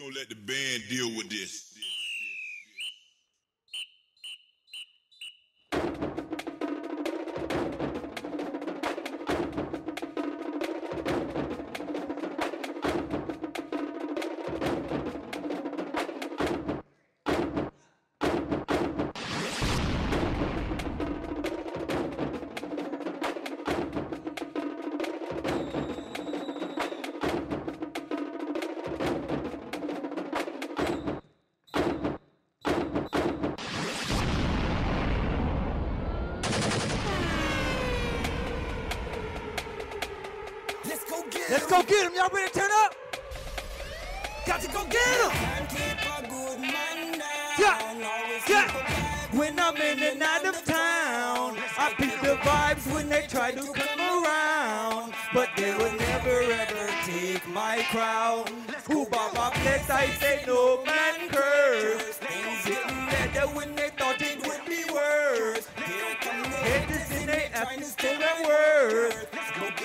We're gonna let the band deal with this. Let's go get him, y'all ready to turn up? Got to go get him! Yeah, yeah. When I'm in and out of town, I beat the vibes when they try to come around. But they will never ever take my crown. Who bought my flex? I say no man curse. Things didn't matter when they thought it would be worse. Head is in they act is still at worth. Let's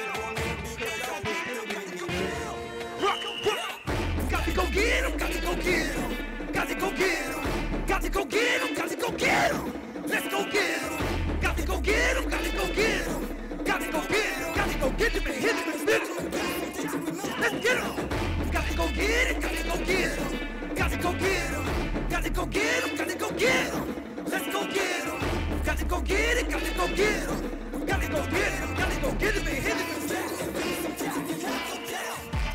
go get him, got to go get him, got to go get him, got to go get him, got to go get him and hit him and hit him. Let's get him, got to go get him, got to go get him, got to go get him, got to go get him, got to go get him. Let's go get him, got to go get it, got to go get him, got to go get him, got to go get him and hit him.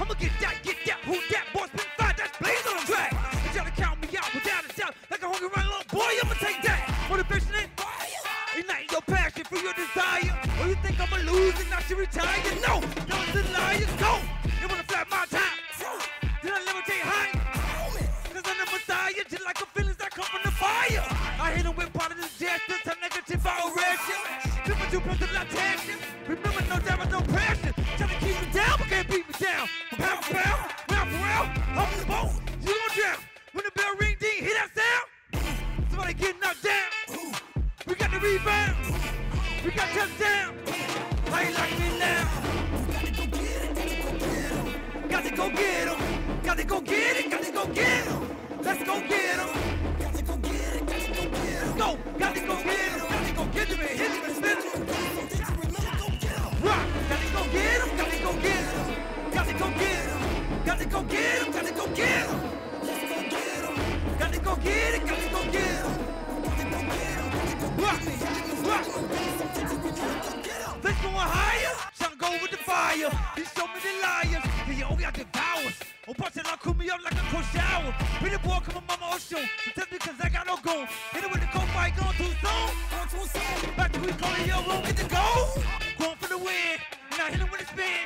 I'ma get that, who that boy's been fired, that's Blaze on the track. They try to count me out without a doubt, like a hungry run little boy, I'ma take that. Motivation and fire, ignite your passion for your desire. Or you think I'ma lose and not to retire? No, y'all little liars, go! They wanna flat my time, then I levitate high. Cause I'm the Messiah, just like the feelings that come from the fire. I hit them with positive gestures, I'm negative, I'll arrest you. Remember two plus not tension, remember no damage, no pressure. Trying to keep me down, but can't beat me down. From pound for pound, round for round, up the boat, you gon' drown. When the bell ring, ding, hear that sound? Somebody get knocked down. We got the rebound. We got touchdown. How you like me now? Got to go get him. Got to go get him. Got to go get him. Let's go get him. Got to go get it. Got to go get him. Go. Got to go get him. Got to go get him and hit him and spit him. Rock. Got to go get him. Got to go get him. Got to go get him. Got to go get him. Got to go get him. Let's go get him. Got to go get it. Got to go get him. Let's go higher, some go with the fire. There's so many liars, they all got devoured. Oh, but I cool me up like a cold shower. Pretty boy, come on, mama, I'll show. That's because I got no goal. Hit it with the cold fight, going too soon. Back to we call it your room, get the goal. Going for the win, now hit it with a spin.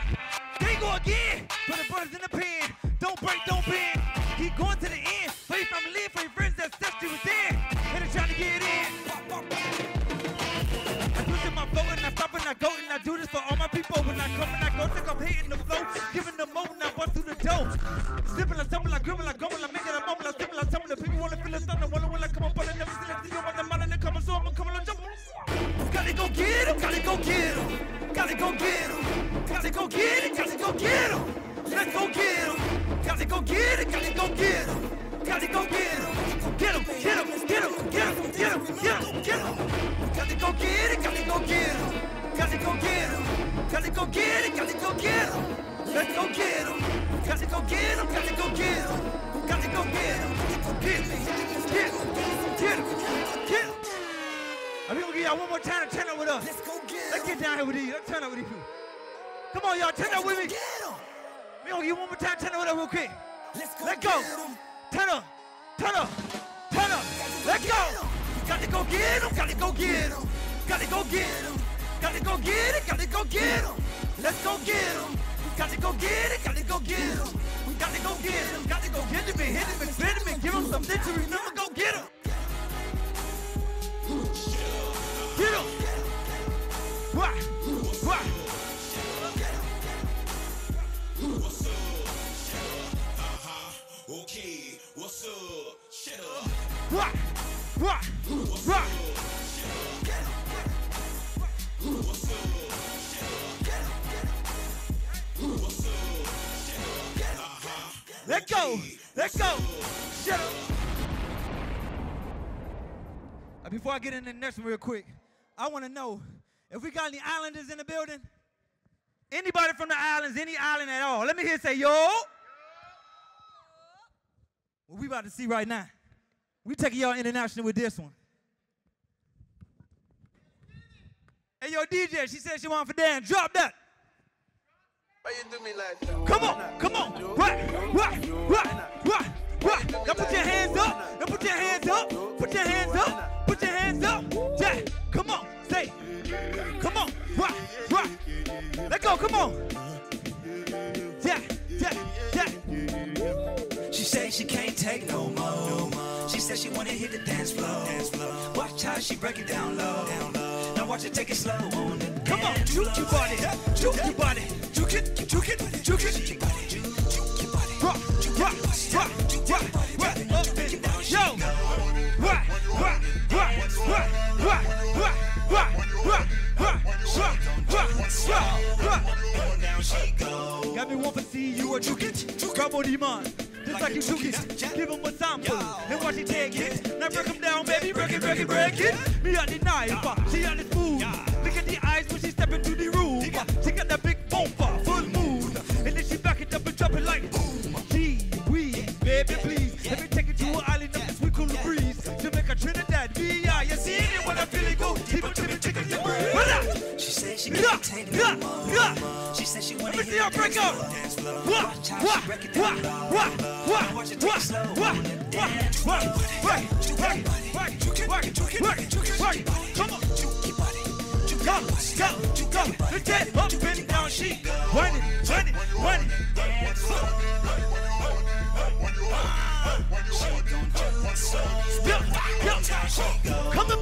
They go again, put the brothers in the pen. Don't break, don't bend. Keep going to the end. For your family, for your friends, that stuff you was there. And they're trying to get in. I go and I do this for all my people. When I come and I go, think I'm hitting the flow, giving them more and I bust through the door. Sipping, I stumble, I grumble, I grumble, I make it a moment, I stumble, I stumble. The people wanna feel the thunder, wonder when I come up, but I never see it. You want the money to come, so I'ma come and jump. Gotta go get him, gotta go get him, gotta go get him, gotta go get it, gotta go get him. Let's go get him, gotta go get it, gotta go get him, gotta go get him. Get him, get him, get him, get him, get him, get him, get him. Gotta go get it, gotta go get him. Gotta go get him, gotta go get it, gotta go get him. Let's go get him, gotta go get him, gotta go get him, gotta go get him, get him. I'm gonna give y'all one more time to turn up with us. Let's go get him. Let's get down here with you. Let's turn up with you. Come on, y'all, turn up with me. We gonna give one more time, turn up with us real quick. Let's go. Turn up, turn up, turn up. Let's go. Gotta go get him, gotta go get him, gotta go get him. Gotta go get it, gotta go get him. Let's go get him. Gotta go get it, gotta go get him. Gotta go get him, gotta go get him and hit him and spit him and give him something to remember. Go get him. Get him. What? What? What's up? Uh-huh. Okay. What's up? Shut up. What? What? What? Let go. Let go. Shut up. Before I get in the next one real quick, I want to know if we got any islanders in the building. Anybody from the islands, any island at all. Let me hear say, yo. What we about to see right now. We taking y'all international with this one. Hey, yo, DJ, she said she want for Dan. Drop that. Why you do me like that? Come on, come on. Rock. Now put your hands up. Now put your hands up. Put your hands up. Put your hands up. Yeah, come on. Say, come on. Rock. Let go, come on. Yeah. She said she can't take no more. She said she want to hit the dance floor. Watch how she break it down low. Watch it, take it slow on the dance. Come on, juke your body, juke your body, juke it, juke it, juke it, juke your body, juke your body, rock, up and down, yo, rock. Got me want to see you a juke it, juke your body, man. Just like you took it, give him a sample, and watch it take it. Now break him down, baby, break it. Me at the knife, she at the food. Look at the eyes when she step into the room. She got that big bumper, full moon. And then she back it up and drop it like boom. Gee, we, baby, please. Let me take it to an island up this we cool breeze. Jamaica, Trinidad, VI, you see it when I feel it go. Keep on tripping, chicken, you breathe. She said she can't take it. She said she wanna hit the break up. What? Come on,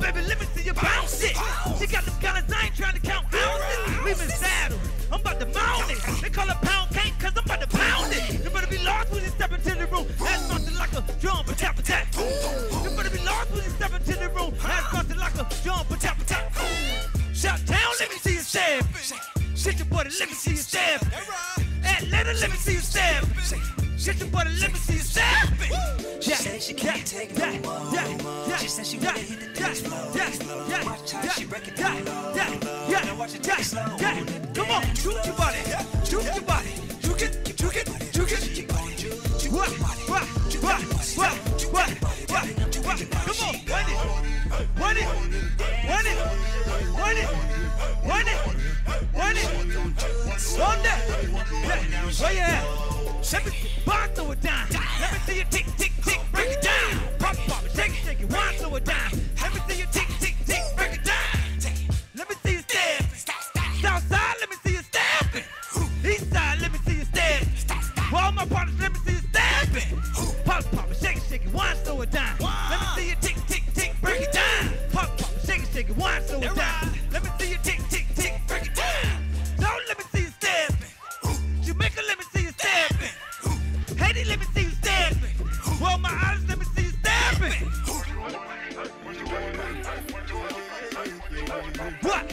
baby, let me see you bounce it. She got them gunners, I ain't trying to count ounces. Leaving saddle, I'm about to mount it. They call her pound cake cause I'm about to pound it. You better be lost when you step into the room. That's something like a drum, pa-tap-a-tap. You better be lost when you step into the room. That's something like a drum, pa-tap-a-tap. Shout down, let me see you stab. Shit your body, let me see you stab. Atlanta, let me see you stab. Shit your body, let me see you stab. She said she can't take no more. She said she wanna hit the dance floor. Watch how she break it down low. Now watch it take slow. Come on, shoot your body, shoot your body. Juke it. Where you at? Let me bounce to a dime. Let me see you tick, tick, tick, break it down. Pop, shake it, bounce to a dime. Let me see you tick, tick, tick, break it down. Let me see you stab it. Southside, let me see you stab it. Eastside, let me see you stab it. All my partners, let me see you stab it. Pop, shake it, bounce to a dime. Let me see you tick, tick, tick, break it down. Pop, shake it, bounce to a dime. Let me see you tick, tick, tick, break it down. Don't let me see you stab it. Jamaica, let me see you stab it. Haiti, let me see you stab it. Well, my eyes, let me see you stab it. What?